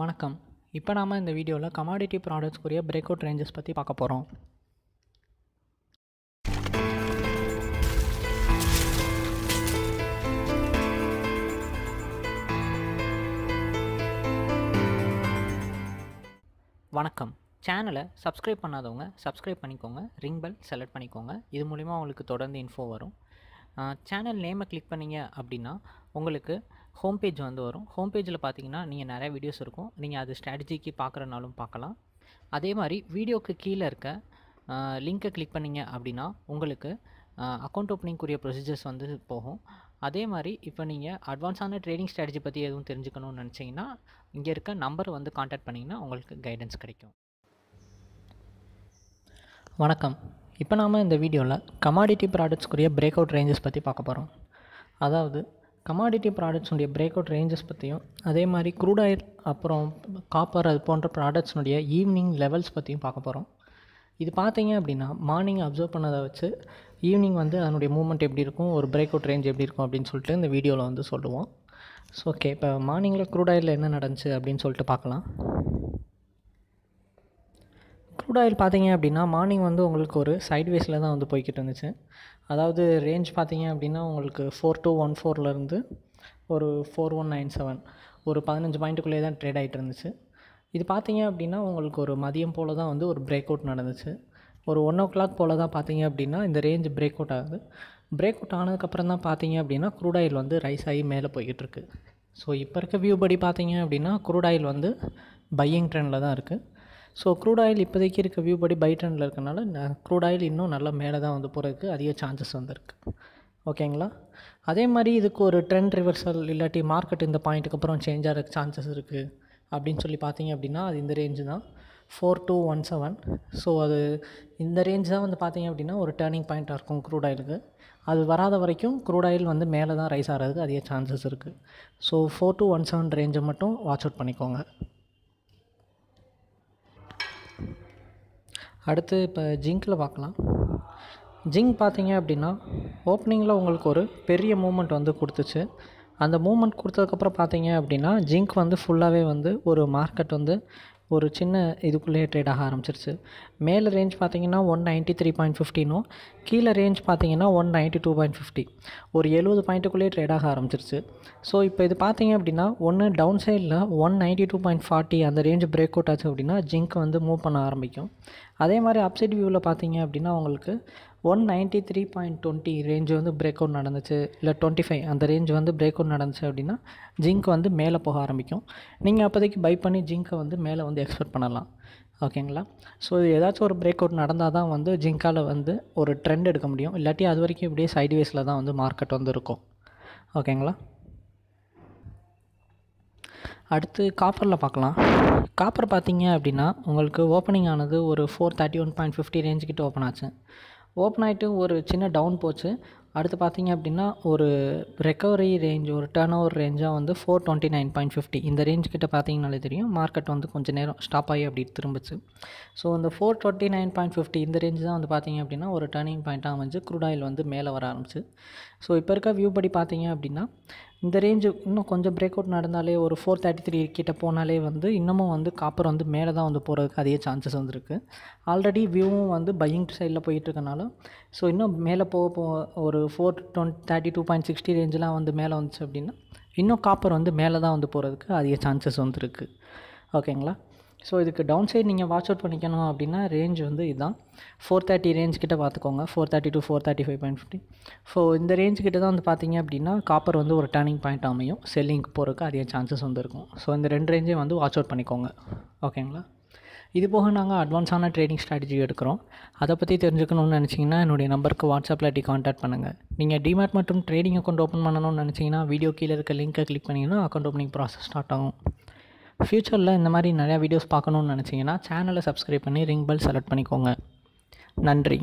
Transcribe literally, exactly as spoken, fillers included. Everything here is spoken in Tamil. வணக்கம். இப்போ நாம் இந்த வீடியோவில் கமாடிட்டி ப்ராடக்ட்ஸ்க்குரிய பிரேக் அவுட் ரேஞ்சஸ் பற்றி பார்க்க போகிறோம். வணக்கம். சேனலை சப்ஸ்கிரைப் பண்ணாதவங்க சப்ஸ்கிரைப் பண்ணிக்கோங்க, ரிங் பெல் செலக்ட் பண்ணிக்கோங்க. இது மூலிமா உங்களுக்கு தொடர்ந்து இன்ஃபோ வரும். சேனல் நேமை கிளிக் பண்ணிங்க அப்படின்னா உங்களுக்கு ஹோம் பேஜ் வந்து வரும். ஹோம் பேஜில் பார்த்தீங்கன்னா நீங்கள் நிறையா வீடியோஸ் இருக்கும். நீங்கள் அது ஸ்ட்ராட்டஜிக்கு பார்க்குறனாலும் பார்க்கலாம். அதே மாதிரி வீடியோக்கு கீழே இருக்க லிங்க்கை கிளிக் பண்ணிங்க அப்படின்னா உங்களுக்கு அக்கௌண்ட் ஓப்பனிங்குரிய ப்ரொசீஜர்ஸ் வந்து போகும். அதே மாதிரி இப்போ நீங்கள் அட்வான்ஸான ட்ரேடிங் ஸ்ட்ராட்டஜி பற்றி எதுவும் தெரிஞ்சுக்கணும்னு நினச்சிங்கன்னா இங்கே இருக்க நம்பர் வந்து காண்டாக்ட் பண்ணிங்கன்னா உங்களுக்கு கைடன்ஸ் கிடைக்கும். வணக்கம். இப்போ நாம் இந்த வீடியோவில் கமாடிட்டி ப்ராடக்ட்ஸ்க்குரிய பிரேக் அவுட் ரேஞ்சஸ் பற்றி பார்க்க போகிறோம். அதாவது கமாடிட்டி ப்ராடக்ட்ஸுடைய பிரேக் அவுட் ரேஞ்சஸ் பற்றியும் அதே மாதிரி க்ரூடாயில் அப்புறம் காப்பர் அது போன்ற ப்ராடக்ட்ஸுடைய ஈவினிங் லெவல்ஸ் பற்றியும் பார்க்க போகிறோம். இது பார்த்தீங்க அப்படின்னா மார்னிங் அப்சர்வ் பண்ணதை வச்சு ஈவினிங் வந்து அதனுடைய மூவ்மெண்ட் எப்படி இருக்கும், ஒரு பிரேக் அவுட் ரேஞ்ச் எப்படி இருக்கும் அப்படின்னு சொல்லிட்டு இந்த வீடியோவில் வந்து சொல்லுவோம். ஸோ ஓகே, இப்போ மார்னிங்கில் க்ரூடாயில் என்ன நடந்துச்சு அப்படின்னு சொல்லிட்டு பார்க்கலாம். க்ரூடாயில் பார்த்தீங்க அப்படின்னா மார்னிங் வந்து உங்களுக்கு ஒரு சைட்வேஸில் தான் வந்து போய்கிட்டு இருந்துச்சு. அதாவது ரேஞ்ச் பார்த்தீங்க அப்படின்னா உங்களுக்கு ஃபோர் டூ ஒன் ஃபோர்லேருந்து ஒரு ஃபோர் ஒன் நைன் செவன் ஒரு பதினஞ்சு பாயிண்ட்டுக்குள்ளே தான் ட்ரேட் ஆகிட்டு இருந்துச்சு. இது பார்த்தீங்க அப்படின்னா உங்களுக்கு ஒரு மதியம் போல் தான் வந்து ஒரு பிரேக் அவுட் நடந்துச்சு. ஒரு ஒன் ஓ கிளாக் போல் தான் பார்த்தீங்க அப்படின்னா இந்த ரேஞ்ச் பிரேக் அவுட் ஆகுது. பிரேக் அவுட் ஆனதுக்கப்புறம் தான் பார்த்தீங்க அப்படின்னா க்ரூடாயில் வந்து ரைஸ் ஆகி மேலே போய்கிட்டு இருக்குது. ஸோ இப்போ இருக்க வியூ படி பார்த்தீங்க அப்படின்னா க்ரூடாயில் வந்து பையிங் ட்ரெண்டில் தான் இருக்குது. ஸோ க்ரூடாயில் இப்போதைக்கு இருக்க வியூ படி பை ட்ரெண்டில் இருக்கனால க்ரூடாயில் இன்னும் நல்லா மேலே தான் வந்து போகிறதுக்கு அதிக சான்சஸ் வந்துருக்கு. ஓகேங்களா? அதே மாதிரி இதுக்கு ஒரு ட்ரெண்ட் ரிவர்சல் இல்லாட்டி மார்க்கெட் இந்த பாயிண்ட்டுக்கு அப்புறம் சேஞ்ச் ஆகிறதுக்கு சான்சஸ் இருக்குது அப்படின்னு சொல்லி பார்த்தீங்க அப்படின்னா அது இந்த ரேஞ்சு தான் four two one seven. So அது இந்த ரேஞ்ச் தான் வந்து பார்த்தீங்க அப்படின்னா ஒரு டேர்னிங் பாயிண்ட்டாக இருக்கும் க்ரூடாயிலுக்கு. அது வராத வரைக்கும் க்ரூடாயில் வந்து மேலே தான் ரைஸ் ஆகிறதுக்கு அதிக சான்சஸ் இருக்குது. So four two one seven ரேஞ்சை மட்டும் வாட்ச் அவுட் பண்ணிக்கோங்க. அடுத்து இப்போ ஜிங்கில் பார்க்கலாம். ஜிங்க் பார்த்தீங்க அப்படின்னா ஓப்பனிங்கில் உங்களுக்கு ஒரு பெரிய மூமெண்ட் வந்து கொடுத்துச்சு. அந்த மூமெண்ட் கொடுத்ததுக்கப்புறம் பார்த்தீங்க அப்படின்னா ஜிங்க் வந்து ஃபுல்லாகவே வந்து ஒரு மார்க்கெட் வந்து ஒரு சின்ன இதுக்குள்ளேயே ட்ரேட் ஆக ஆரம்பிச்சிருச்சு. மேலே ரேஞ்ச் பார்த்தீங்கன்னா ஒன் நைன்ட்டி த்ரீ பாயிண்ட் ஃபிஃப்டினும் கீழே ரேஞ்ச் பார்த்தீங்கன்னா one ninety two point fifty ஒரு எழுபது பாயிண்ட்டுக்குள்ளேயே ட்ரேட் ஆக ஆரம்பிச்சிருச்சு. ஸோ இப்போ இது பார்த்தீங்க அப்படின்னா ஒன்று டவுன் சைடில் one ninety two point forty அந்த ரேஞ்ச் பிரேக் அவுட் ஆச்சு அப்படின்னா ஜிங்க் வந்து மூவ் பண்ண ஆரம்பிக்கும். அதே மாதிரி அப்சைட் வியூவில் பார்த்தீங்க அப்படின்னா உங்களுக்கு one ninety three point twenty range வந்து பிரேக் அவுட் நடந்துச்சு, இல்லை டுவெண்ட்டி ஃபைவ் அந்த ரேஞ்ச் வந்து பிரேக் அவுட் நடந்துச்சு அப்படின்னா ஜிங்க் வந்து மேலே போக ஆரம்பிக்கும். நீங்கள் அப்போதைக்கு பை பண்ணி ஜிங்க்கை வந்து மேலே வந்து எக்ஸ்பெக்ட் பண்ணலாம். ஓகேங்களா? ஸோ இது ஏதாச்சும் ஒரு பிரேக் அவுட் நடந்தால் தான் வந்து ஜிங்கால் வந்து ஒரு ட்ரெண்ட் எடுக்க முடியும். இல்லாட்டி அது வரைக்கும் இப்படியே சைட்வேஸில் தான் வந்து மார்க்கெட் வந்து இருக்கும். ஓகேங்களா? அடுத்து காப்பரில் பார்க்கலாம். காப்பர் பார்த்தீங்க அப்படின்னா உங்களுக்கு ஓப்பனிங் ஆனது ஒரு four thirty one point fifty ரேஞ்சுக்கிட்ட ஓப்பன் ஆச்சு. ஓப்பன் ஆகிட்டு ஒரு சின்ன டவுன் போச்சு. அடுத்து பார்த்தீங்க அப்படின்னா ஒரு ரெக்கவரி ரேஞ்ச் ஒரு டர்ன் ஓவர் ரேஞ்சாக வந்து four twenty nine point fifty இந்த ரேஞ்ச் கிட்ட பார்த்தீங்கனாலே தெரியும் மார்க்கெட் வந்து கொஞ்சம் நேரம் ஸ்டாப் ஆகி அப்படி திரும்பிச்சு. ஸோ இந்த four twenty nine point fifty இந்த ரேஞ்ச் தான் வந்து பார்த்தீங்க அப்படின்னா ஒரு டர்னிங் பாயிண்ட்டாக அமைஞ்சு க்ரூடாயில் வந்து மேலே வர ஆரம்பிச்சு. ஸோ இப்போ இருக்க வியூ படி பார்த்தீங்க அப்படின்னா இந்த ரேஞ்சு இன்னும் கொஞ்சம் பிரேக் அவுட் நடந்தாலே ஒரு ஃபோர் தேர்ட்டி த்ரீ கிட்டே போனாலே வந்து இன்னமும் வந்து காப்பர் வந்து மேலே தான் வந்து போகிறதுக்கு அதிக சான்சஸ் வந்துருக்கு. ஆல்ரெடி வியூவும் வந்து பையிங் சைடில் போயிட்டுருக்கனால ஸோ இன்னும் மேலே போக போ ஒரு four twenty thirty two point sixty ரேஞ்செலாம் வந்து மேலே வந்துச்சு அப்படின்னா இன்னும் காப்பர் வந்து மேலே தான் வந்து போகிறதுக்கு அதிக சான்சஸ் வந்துருக்கு. ஓகேங்களா? ஸோ இதுக்கு டவுன் சைட் நீங்கள் வாட்ச் அவுட் பண்ணிக்கணும் அப்படின்னா ரேஞ்ச் வந்து இதுதான் ஃபோர் தேர்ட்டி ரேஞ்ச் கிட்ட பார்த்துக்கோங்க. Four thirty two four thirty five point fifty so இந்த ரேஞ்ச் கிட்ட தான் வந்து பார்த்தீங்க அப்படின்னா காப்பர் வந்து ஒரு டர்னிங் பாயிண்ட் அமையும். செல்லிங்க்கு போகிறதுக்கு அதிக சான்சஸ் வந்து இருக்கும். ஸோ இந்த ரெண்டு ரேஞ்சையும் வந்து வாட்ச் அவுட் பண்ணிக்கோங்க. ஓகேங்களா? இது போக நாங்கள் அட்வான்ஸான ட்ரேடிங் ஸ்ட்ராட்டஜி எடுக்கிறோம். அதை பற்றி தெரிஞ்சுக்கணும்னு நினச்சிங்கன்னா என்னுடைய நம்பருக்கு வாட்ஸ்அப்பில் டி காண்டாக்ட் பண்ணுங்கள். நீங்கள் டிமேட் மற்றும் ட்ரேடிங் அக்கௌண்ட் ஓப்பன் பண்ணணும்னு நினச்சிங்கன்னா வீடியோ கீழே இருக்க லிங்க்கை கிளிக் பண்ணிங்கன்னா அக்கௌண்ட் ஓப்பனிங் ப்ராசஸ் ஸ்டார்ட் ஆகும். ஃப்யூச்சரில் இந்த மாதிரி நிறையா வீடியோஸ் பார்க்கணுன்னு நினச்சிங்கன்னா சேனலை சப்ஸ்கிரைப் பண்ணி ரிங் பெல் செலக்ட் பண்ணிக்கோங்க. நன்றி.